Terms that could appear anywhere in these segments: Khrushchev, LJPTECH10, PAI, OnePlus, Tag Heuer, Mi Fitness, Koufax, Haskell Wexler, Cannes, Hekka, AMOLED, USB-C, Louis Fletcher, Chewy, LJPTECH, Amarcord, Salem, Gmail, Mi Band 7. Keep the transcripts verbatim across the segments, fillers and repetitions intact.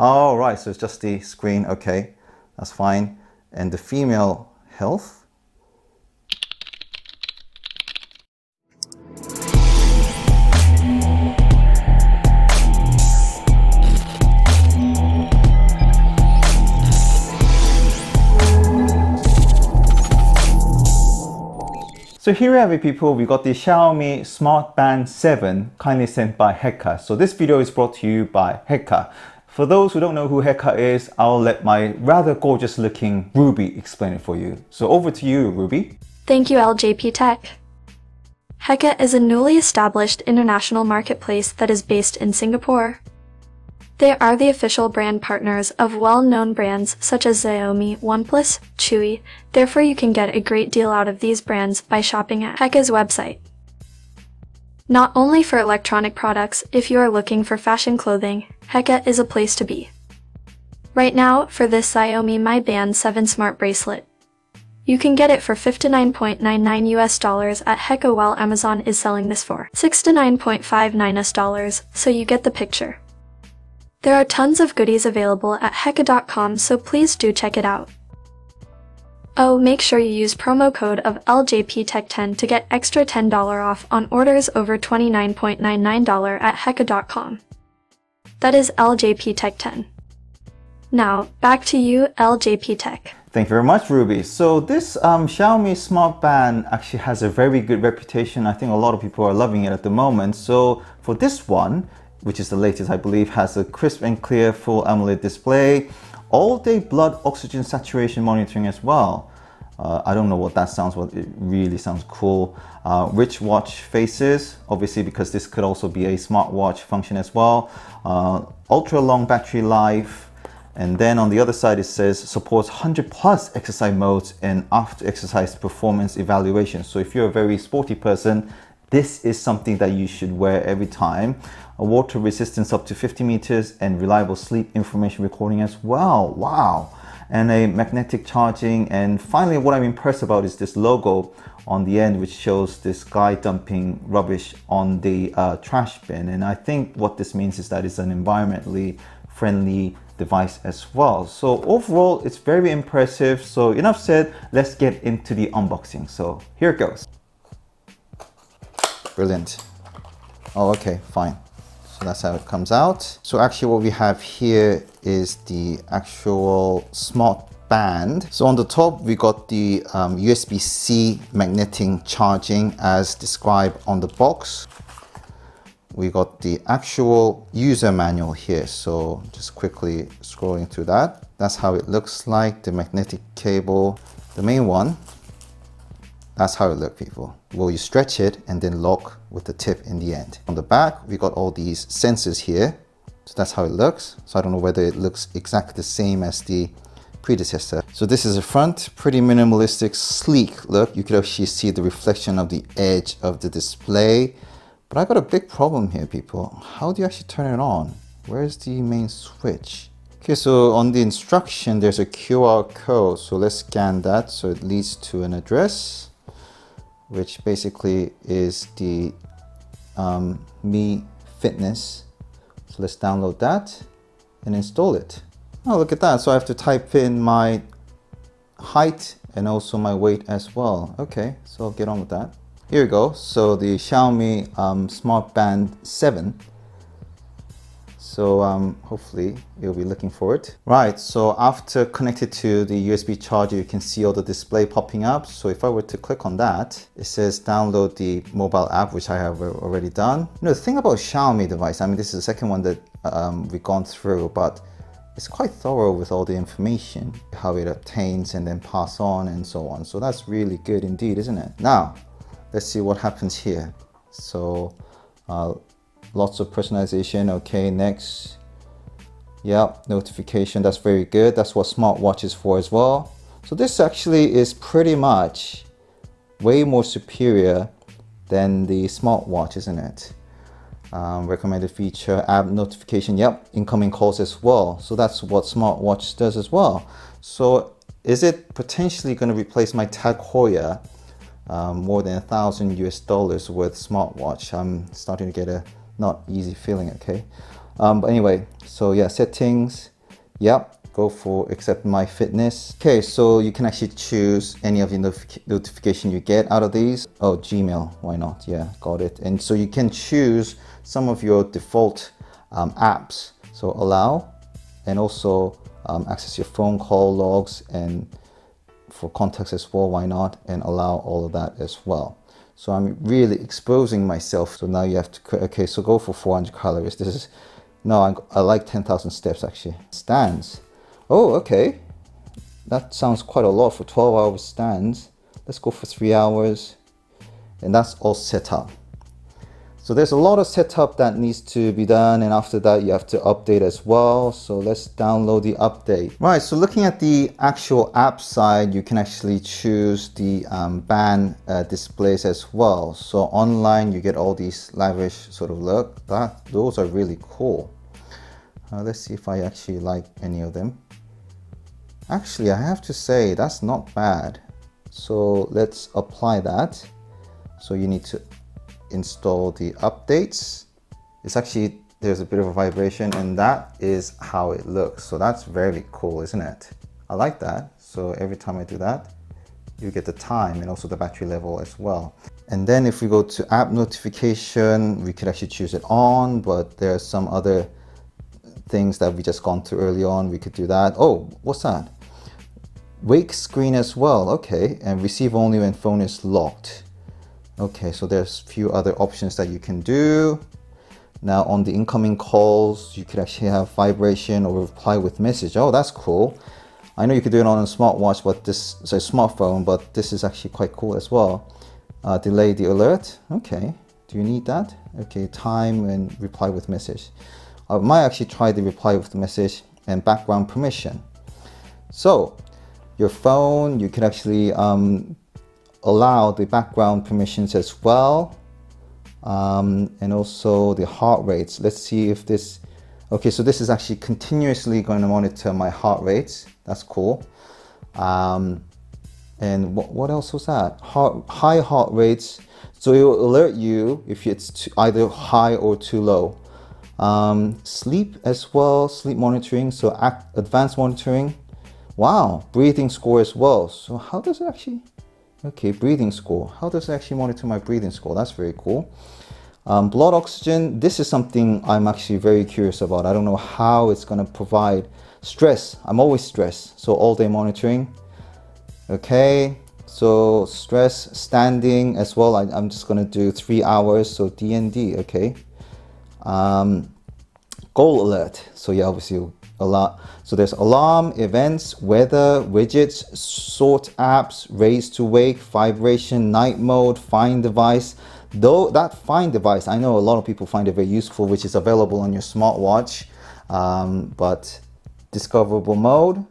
All right, so it's just the screen. Okay, that's fine. And the female health. So here we have it, people. We got the Xiaomi Smart Band seven, kindly sent by Hekka. So this video is brought to you by Hekka. For those who don't know who Hekka is, I'll let my rather gorgeous looking Ruby explain it for you. So over to you, Ruby. Thank you, LJPTECH. Hekka is a newly established international marketplace that is based in Singapore. They are the official brand partners of well-known brands such as Xiaomi, OnePlus, Chewy. Therefore, you can get a great deal out of these brands by shopping at Hekka's website. Not only for electronic products, if you are looking for fashion clothing, Hekka is a place to be. Right now, for this Xiaomi Mi Band seven Smart Bracelet, you can get it for fifty-nine ninety-nine US dollars at Hekka, while Amazon is selling this for sixty-nine fifty-nine US dollars, so you get the picture. There are tons of goodies available at Hekka dot com, so please do check it out. Oh, make sure you use promo code of L J P Tech ten to get extra ten dollars off on orders over twenty-nine ninety-nine dollars at Hekka dot com. That is L J P Tech ten. Now, back to you, LJPTECH. Thank you very much, Ruby. So this um, Xiaomi Smart Band actually has a very good reputation. I think a lot of people are loving it at the moment. So for this one, which is the latest, I believe, has a crisp and clear full AMOLED display, all-day blood oxygen saturation monitoring as well. Uh, I don't know what that sounds, but it really sounds cool. Uh, rich watch faces, obviously, because this could also be a smartwatch function as well. Uh, ultra-long battery life. And then on the other side, it says supports one hundred plus exercise modes and after-exercise performance evaluation. So if you're a very sporty person, this is something that you should wear every time. A water resistance up to fifty meters and reliable sleep information recording as well. Wow. And a magnetic charging. And finally, what I'm impressed about is this logo on the end, which shows this guy dumping rubbish on the uh, trash bin. And I think what this means is that it's an environmentally friendly device as well. So overall, it's very impressive. So enough said, let's get into the unboxing. So here it goes. Brilliant. Oh, okay, fine. So that's how it comes out. So actually what we have here is the actual smart band. So on the top, we got the um, U S B C magnetic charging as described on the box. We got the actual user manual here. So just quickly scrolling through that. That's how it looks like, the magnetic cable, the main one. That's how it looks, people. Well, you stretch it and then lock with the tip in the end. On the back, we got all these sensors here. So that's how it looks. So I don't know whether it looks exactly the same as the predecessor. So this is the front, pretty minimalistic, sleek look. You could actually see the reflection of the edge of the display. But I got a big problem here, people. How do you actually turn it on? Where's the main switch? Okay, so on the instruction, there's a Q R code. So let's scan that. So it leads to an address, which basically is the um, Mi Fitness. So let's download that and install it. Oh, look at that. So I have to type in my height and also my weight as well. Okay, so I'll get on with that. Here we go. So the Xiaomi um, Smart Band seven. So um, hopefully you'll be looking for it. Right, so after connected to the U S B charger, you can see all the display popping up. So if I were to click on that, it says download the mobile app, which I have already done. You know, the thing about Xiaomi device, I mean, this is the second one that um, we've gone through, but it's quite thorough with all the information, how it obtains and then pass on and so on. So that's really good indeed, isn't it? Now, let's see what happens here. So, uh, lots of personalization. Okay, next. Yep, notification. That's very good. That's what smartwatch is for as well. So this actually is pretty much way more superior than the smartwatch, isn't it? Um, recommended feature, app notification. Yep, incoming calls as well. So that's what smartwatch does as well. So is it potentially going to replace my Tag Heuer um, more than a thousand U S dollars worth smartwatch? I'm starting to get a not easy feeling, okay? Um, but anyway, so yeah, settings, yep, go for accept My Fitness. Okay, so you can actually choose any of the notif notification you get out of these. Oh, Gmail, why not? Yeah, got it. And so you can choose some of your default um, apps. So allow, and also um, access your phone call logs and for contacts as well, why not? And allow all of that as well. So I'm really exposing myself. So now you have to, okay, so go for four hundred calories. This is, no, I'm, I like ten thousand steps actually. Stands. Oh, okay. That sounds quite a lot for twelve hour stands. Let's go for three hours. And that's all set up. So there's a lot of setup that needs to be done. And after that, you have to update as well. So let's download the update. Right, so looking at the actual app side, you can actually choose the um, band uh, displays as well. So online, you get all these lavish sort of look. That, those are really cool. Uh, let's see if I actually like any of them. Actually, I have to say that's not bad. So let's apply that. So you need to install the updates. It's actually, there's a bit of a vibration, and that is how it looks. So that's very cool, isn't it? I like that. So every time I do that, you get the time and also the battery level as well. And then if we go to app notification, we could actually choose it on, but there are some other things that we just gone through early on. We could do that. Oh, what's that? Wake screen as well. Okay, and receive only when phone is locked. Okay, so there's a few other options that you can do. Now on the incoming calls, you could actually have vibration or reply with message. Oh, that's cool. I know you could do it on a smartwatch, but this, so smartphone, but this is actually quite cool as well. Uh, delay the alert. Okay, do you need that? Okay, time and reply with message. I might actually try the reply with the message and background permission. So your phone, you can actually um, allow the background permissions as well. Um, and also the heart rates. Let's see if this, okay, so this is actually continuously going to monitor my heart rates. That's cool. Um, and what, what else was that? Heart, high heart rates. So it will alert you if it's too, either high or too low. Um, sleep as well, sleep monitoring, so act, advanced monitoring. Wow, breathing score as well. So how does it actually, okay, breathing score. How does it actually monitor my breathing score? That's very cool. Um, blood oxygen, this is something I'm actually very curious about. I don't know how it's going to provide. Stress, I'm always stressed, so all day monitoring. Okay, so stress, standing as well. I, I'm just going to do three hours, so D N D, okay. Um, goal alert. So yeah, obviously a lot. So there's alarm, events, weather, widgets, sort apps, raise to wake, vibration, night mode, find device. Though that find device, I know a lot of people find it very useful, which is available on your smartwatch. Um, but discoverable mode,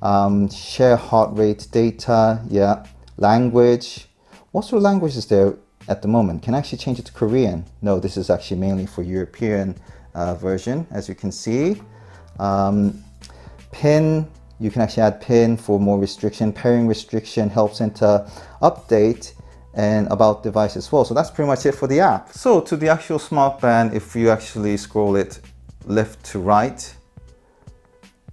um, share heart rate data. Yeah, language. What sort of language is there at the moment? Can I actually change it to Korean? No, this is actually mainly for European uh, version, as you can see. Um, pin, you can actually add pin for more restriction, pairing restriction, help center, update, and about device as well. So that's pretty much it for the app. So to the actual smart band, if you actually scroll it left to right,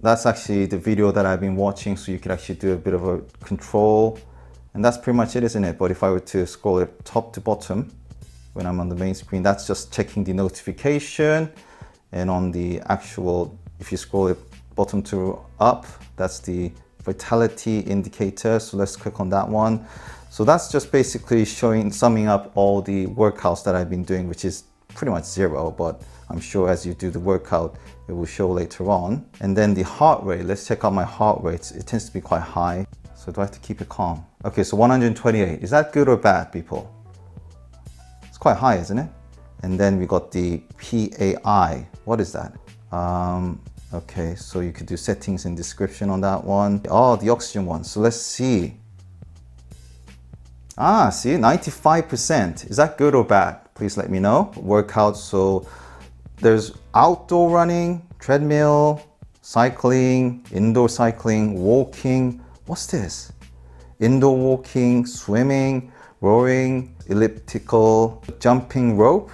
that's actually the video that I've been watching. So you can actually do a bit of a control. And that's pretty much it, isn't it? But if I were to scroll it top to bottom, when I'm on the main screen, that's just checking the notification. And on the actual, if you scroll it bottom to up, that's the vitality indicator. So let's click on that one. So that's just basically showing, summing up all the workouts that I've been doing, which is pretty much zero, but I'm sure as you do the workout, it will show later on. And then the heart rate, let's check out my heart rates. It tends to be quite high. So do I have to keep it calm? Okay, so one hundred twenty-eight. Is that good or bad, people? It's quite high, isn't it? And then we got the P A I. What is that? Um, okay, so you could do settings and description on that one. Oh, the oxygen one. So let's see. Ah, see, ninety-five percent. Is that good or bad? Please let me know. Workout, so there's outdoor running, treadmill, cycling, indoor cycling, walking. What's this? Indoor walking, swimming, rowing, elliptical, jumping rope,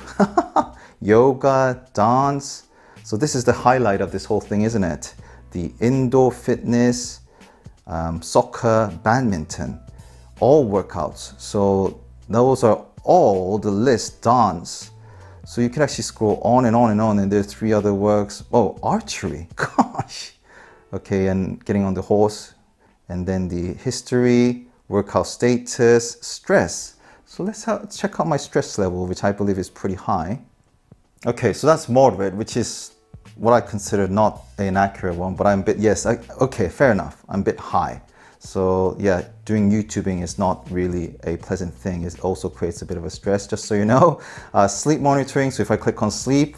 yoga, dance, So this is the highlight of this whole thing, isn't it? The indoor fitness, um, soccer, badminton, all workouts. So those are all the list, dance. So you can actually scroll on and on and on, and there's three other works. Oh, archery, gosh. Okay, and getting on the horse, and then the history, workout status, stress. So let's have, check out my stress level, which I believe is pretty high. Okay, so that's moderate, which is what I consider not an accurate one, but I'm a bit, yes, I, okay, fair enough. I'm a bit high. So yeah, doing YouTubing is not really a pleasant thing. It also creates a bit of a stress, just so you know. Uh, sleep monitoring, so if I click on sleep,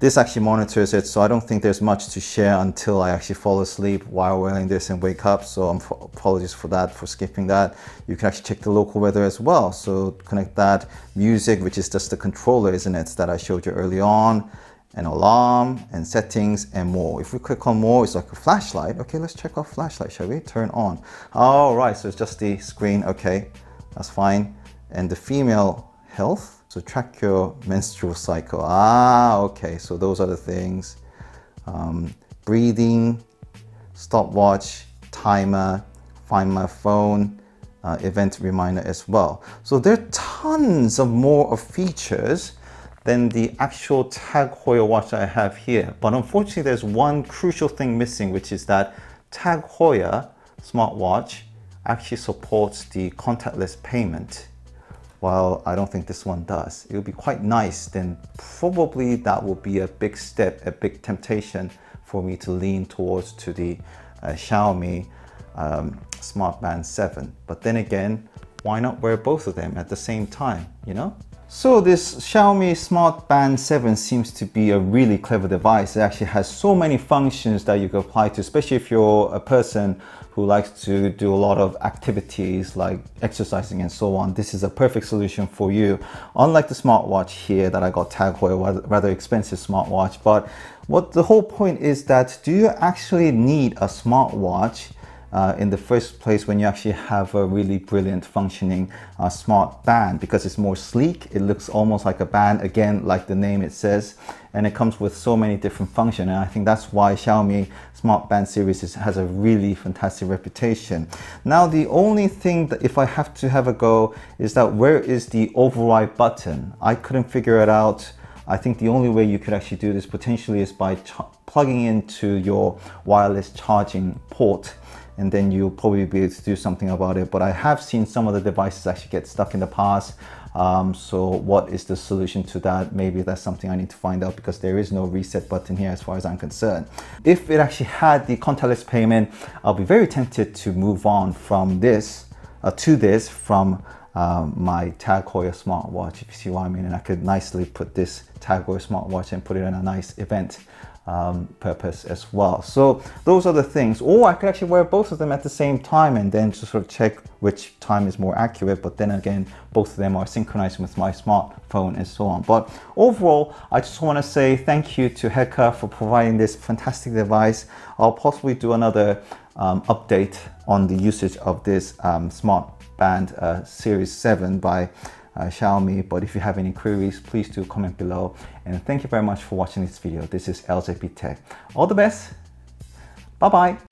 this actually monitors it, so I don't think there's much to share until I actually fall asleep while wearing this and wake up, so I'm, apologies for that, for skipping that. You can actually check the local weather as well, so connect that. Music, which is just the controller, isn't it, that I showed you early on, an alarm, and settings, and more. If we click on more, it's like a flashlight. Okay, let's check our flashlight, shall we? Turn on. All right, so it's just the screen, okay, that's fine. And the female health. So track your menstrual cycle. Ah, okay, so those are the things. Um, breathing, stopwatch, timer, find my phone, uh, event reminder as well. So there are tons of more of features than the actual Tag Heuer watch I have here. But unfortunately, there's one crucial thing missing, which is that Tag Heuer smartwatch actually supports the contactless payment. Well, I don't think this one does. It would be quite nice, then probably that will be a big step, a big temptation for me to lean towards to the uh, Xiaomi um, Smart Band seven. But then again, why not wear both of them at the same time, you know? So this Xiaomi Smart Band seven seems to be a really clever device. It actually has so many functions that you can apply to, especially if you're a person who likes to do a lot of activities like exercising and so on. This is a perfect solution for you. Unlike the smartwatch here that I got, Tag Heuer, rather expensive smartwatch. But what the whole point is that, do you actually need a smartwatch Uh, in the first place when you actually have a really brilliant functioning uh, smart band? Because it's more sleek, it looks almost like a band, again like the name it says, and it comes with so many different functions, and I think that's why Xiaomi Smart Band series is, has a really fantastic reputation. Now the only thing that if I have to have a go is that where is the override button? I couldn't figure it out. I think the only way you could actually do this potentially is by plugging into your wireless charging port, and then you'll probably be able to do something about it. But I have seen some of the devices actually get stuck in the past. Um, so what is the solution to that? Maybe that's something I need to find out, because there is no reset button here as far as I'm concerned. If it actually had the contactless payment, I'll be very tempted to move on from this, uh, to this from um, my Tag Heuer smartwatch, if you see what I mean. And I could nicely put this Tag Heuer smartwatch and put it in a nice event Um, purpose as well. So those are the things. Or I could actually wear both of them at the same time and then just sort of check which time is more accurate, but then again both of them are synchronized with my smartphone and so on. But overall, I just want to say thank you to Hekka for providing this fantastic device. I'll possibly do another um, update on the usage of this um, Smart Band uh, Series seven by Uh, Xiaomi. But if you have any queries, please do comment below, and thank you very much for watching this video. This is L J P Tech. All the best. Bye bye.